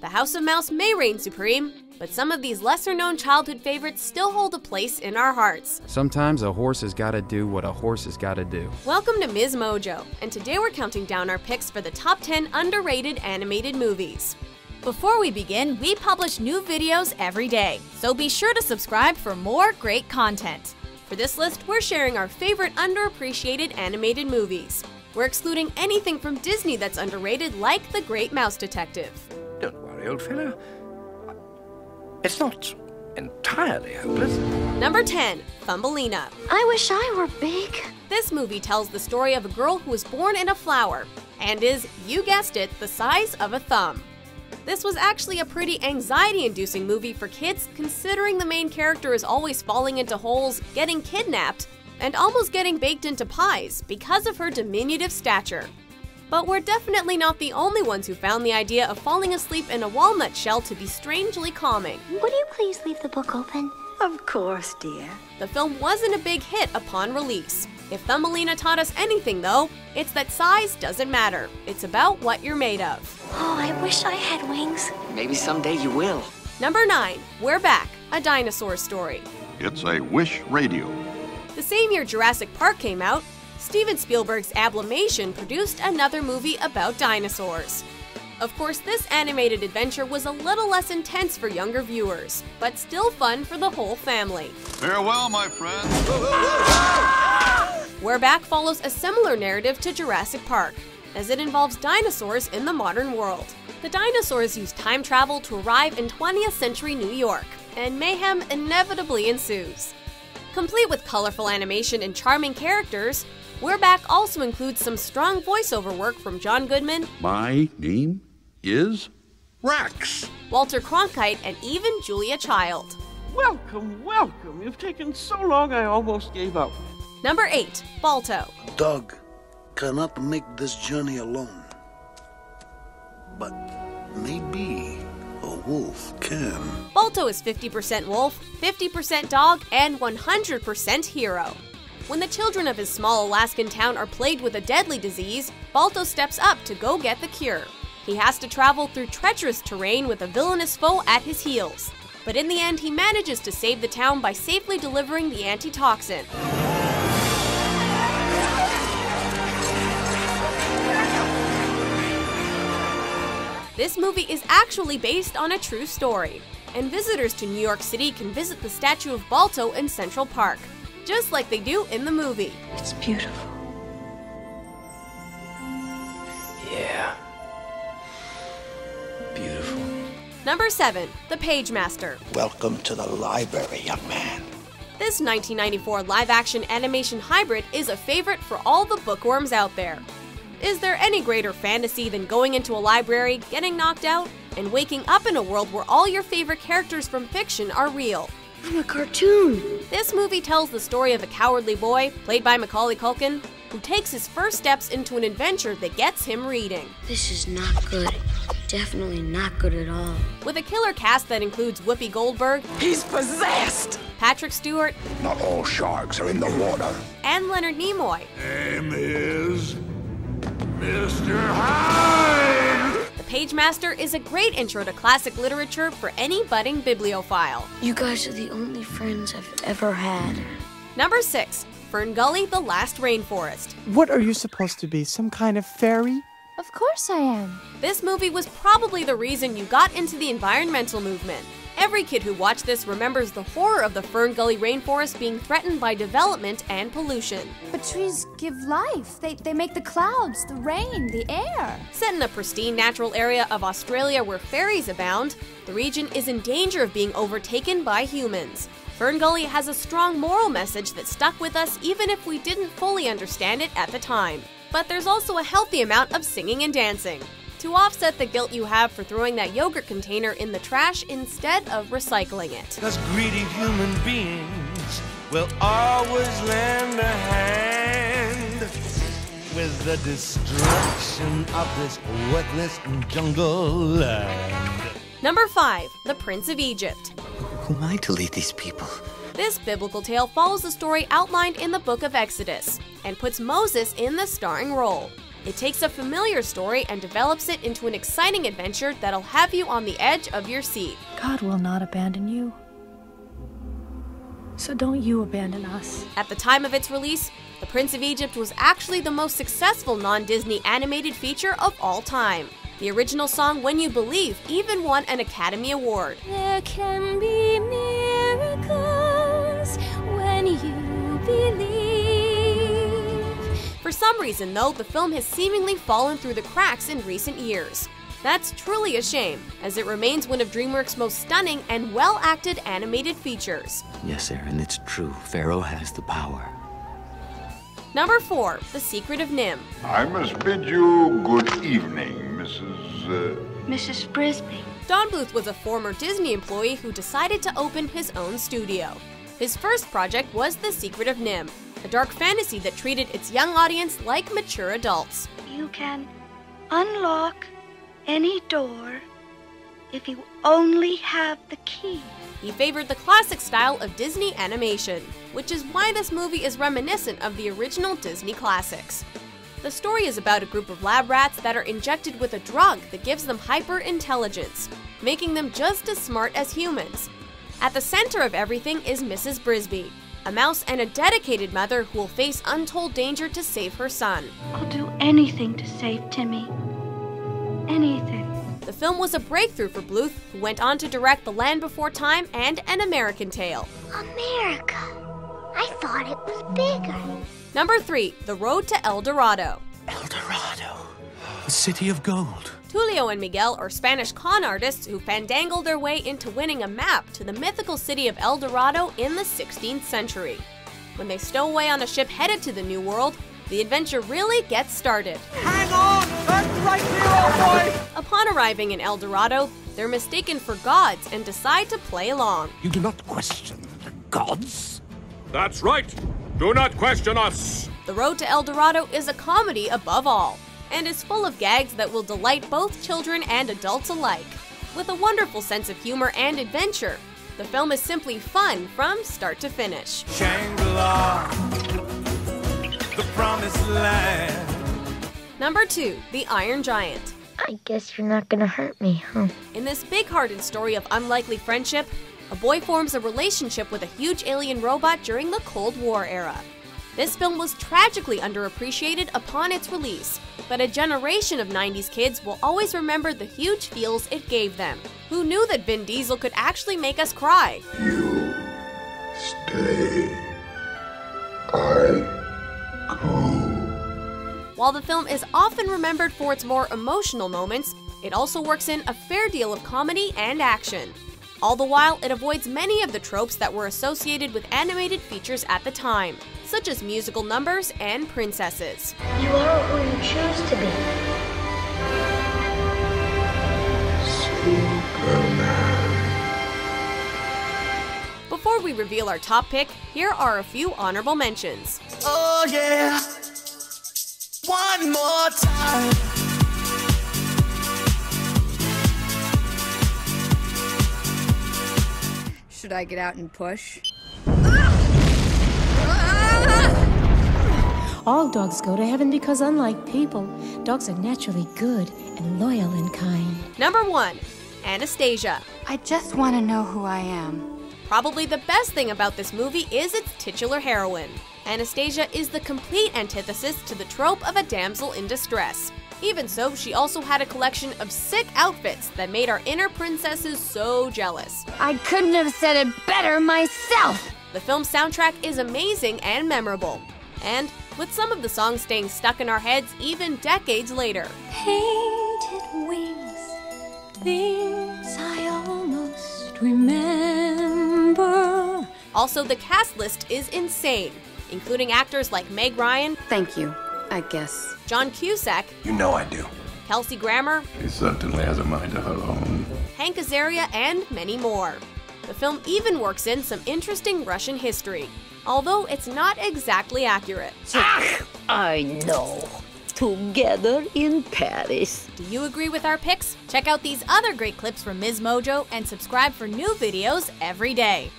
The House of Mouse may reign supreme, but some of these lesser-known childhood favorites still hold a place in our hearts. Sometimes a horse has got to do what a horse has got to do. Welcome to Ms. Mojo, and today we're counting down our picks for the top 10 underrated animated movies. Before we begin, we publish new videos every day, so be sure to subscribe for more great content. For this list, we're sharing our favorite underappreciated animated movies. We're excluding anything from Disney that's underrated, like The Great Mouse Detective. Don't worry, old fellow. It's not entirely hopeless. Number 10, Thumbelina. I wish I were big. This movie tells the story of a girl who was born in a flower and is, you guessed it, the size of a thumb. This was actually a pretty anxiety-inducing movie for kids, considering the main character is always falling into holes, getting kidnapped, and almost getting baked into pies because of her diminutive stature. But we're definitely not the only ones who found the idea of falling asleep in a walnut shell to be strangely calming. Would you please leave the book open? Of course, dear. The film wasn't a big hit upon release. If Thumbelina taught us anything, though, it's that size doesn't matter. It's about what you're made of. Oh, I wish I had wings. Maybe someday you will. Number 9, We're Back, a Dinosaur Story. It's a wish radio. The same year Jurassic Park came out, Steven Spielberg's Amblimation produced another movie about dinosaurs. Of course, this animated adventure was a little less intense for younger viewers, but still fun for the whole family. Farewell, my friends. We're Back follows a similar narrative to Jurassic Park, as it involves dinosaurs in the modern world. The dinosaurs use time travel to arrive in 20th century New York, and mayhem inevitably ensues. Complete with colorful animation and charming characters, We're Back also includes some strong voiceover work from John Goodman, my name is Rex, Walter Cronkite, and even Julia Child. Welcome, welcome. You've taken so long I almost gave up. Number 8, Balto. Doug cannot make this journey alone, but maybe a wolf can. Balto is 50% wolf, 50% dog, and 100% hero. When the children of his small Alaskan town are plagued with a deadly disease, Balto steps up to go get the cure. He has to travel through treacherous terrain with a villainous foe at his heels. But in the end, he manages to save the town by safely delivering the antitoxin. This movie is actually based on a true story, and visitors to New York City can visit the statue of Balto in Central Park, just like they do in the movie. It's beautiful. Yeah. Beautiful. Number 7, The Pagemaster. Welcome to the library, young man. This 1994 live-action animation hybrid is a favorite for all the bookworms out there. Is there any greater fantasy than going into a library, getting knocked out, and waking up in a world where all your favorite characters from fiction are real? I'm a cartoon! This movie tells the story of a cowardly boy, played by Macaulay Culkin, who takes his first steps into an adventure that gets him reading. This is not good. Definitely not good at all. With a killer cast that includes Whoopi Goldberg, he's possessed! Patrick Stewart, not all sharks are in the water, and Leonard Nimoy. Name is Mr. Hyde! The Pagemaster is a great intro to classic literature for any budding bibliophile. You guys are the only friends I've ever had. Number 6, FernGully: The Last Rainforest. What are you supposed to be, some kind of fairy? Of course I am. This movie was probably the reason you got into the environmental movement. Every kid who watched this remembers the horror of the FernGully rainforest being threatened by development and pollution. But trees give life. They make the clouds, the rain, the air. Set in a pristine natural area of Australia where fairies abound, the region is in danger of being overtaken by humans. FernGully has a strong moral message that stuck with us even if we didn't fully understand it at the time. But there's also a healthy amount of singing and dancing to offset the guilt you have for throwing that yogurt container in the trash instead of recycling it. Us greedy human beings will always lend a hand with the destruction of this worthless jungle land. Number 5, The Prince of Egypt. Who am I to lead these people? This biblical tale follows the story outlined in the Book of Exodus and puts Moses in the starring role. It takes a familiar story and develops it into an exciting adventure that'll have you on the edge of your seat. God will not abandon you. So don't you abandon us. At the time of its release, The Prince of Egypt was actually the most successful non-Disney animated feature of all time. The original song, When You Believe, even won an Academy Award. There can be miracles when you believe. For some reason, though, the film has seemingly fallen through the cracks in recent years. That's truly a shame, as it remains one of DreamWorks' most stunning and well-acted animated features. Yes, Aaron, it's true. Pharaoh has the power. Number 4, The Secret of NIMH. I must bid you good evening, Mrs. Brisby. Don Bluth was a former Disney employee who decided to open his own studio. His first project was The Secret of NIMH, a dark fantasy that treated its young audience like mature adults. You can unlock any door if you only have the key. He favored the classic style of Disney animation, which is why this movie is reminiscent of the original Disney classics. The story is about a group of lab rats that are injected with a drug that gives them hyper-intelligence, making them just as smart as humans. At the center of everything is Mrs. Brisby, a mouse and a dedicated mother who will face untold danger to save her son. I'll do anything to save Timmy. Anything. The film was a breakthrough for Bluth, who went on to direct The Land Before Time and An American Tale. America. I thought it was bigger. Number 3, The Road to El Dorado. El Dorado, the city of gold. Tulio and Miguel are Spanish con artists who fandangle their way into winning a map to the mythical city of El Dorado in the 16th century. When they stow away on a ship headed to the New World, the adventure really gets started. Hang on! That's right here, old boy! Upon arriving in El Dorado, they're mistaken for gods and decide to play along. You do not question the gods? That's right! Do not question us! The Road to El Dorado is a comedy above all, and is full of gags that will delight both children and adults alike. With a wonderful sense of humor and adventure, the film is simply fun from start to finish. The promised land. Number 2, The Iron Giant. I guess you're not gonna hurt me, huh? In this big-hearted story of unlikely friendship, a boy forms a relationship with a huge alien robot during the Cold War era. This film was tragically underappreciated upon its release, but a generation of 90s kids will always remember the huge feels it gave them. Who knew that Vin Diesel could actually make us cry? You stay. I... While the film is often remembered for its more emotional moments, it also works in a fair deal of comedy and action. All the while, it avoids many of the tropes that were associated with animated features at the time, such as musical numbers and princesses. You are who you choose to be. Superman. Before we reveal our top pick, here are a few honorable mentions. Oh yeah! One more time. Should I get out and push? All dogs go to heaven because, unlike people, dogs are naturally good and loyal and kind. Number 1, Anastasia. I just want to know who I am. Probably the best thing about this movie is its titular heroine. Anastasia is the complete antithesis to the trope of a damsel in distress. Even so, she also had a collection of sick outfits that made our inner princesses so jealous. I couldn't have said it better myself! The film's soundtrack is amazing and memorable, and with some of the songs staying stuck in our heads even decades later. Painted wings, things I almost remember. Also, the cast list is insane, including actors like Meg Ryan. Thank you, I guess. John Cusack. You know I do. Kelsey Grammer. She certainly has a mind of her own. Hank Azaria, and many more. The film even works in some interesting Russian history, although it's not exactly accurate. Ach, I know. Together in Paris. Do you agree with our picks? Check out these other great clips from Ms. Mojo and subscribe for new videos every day.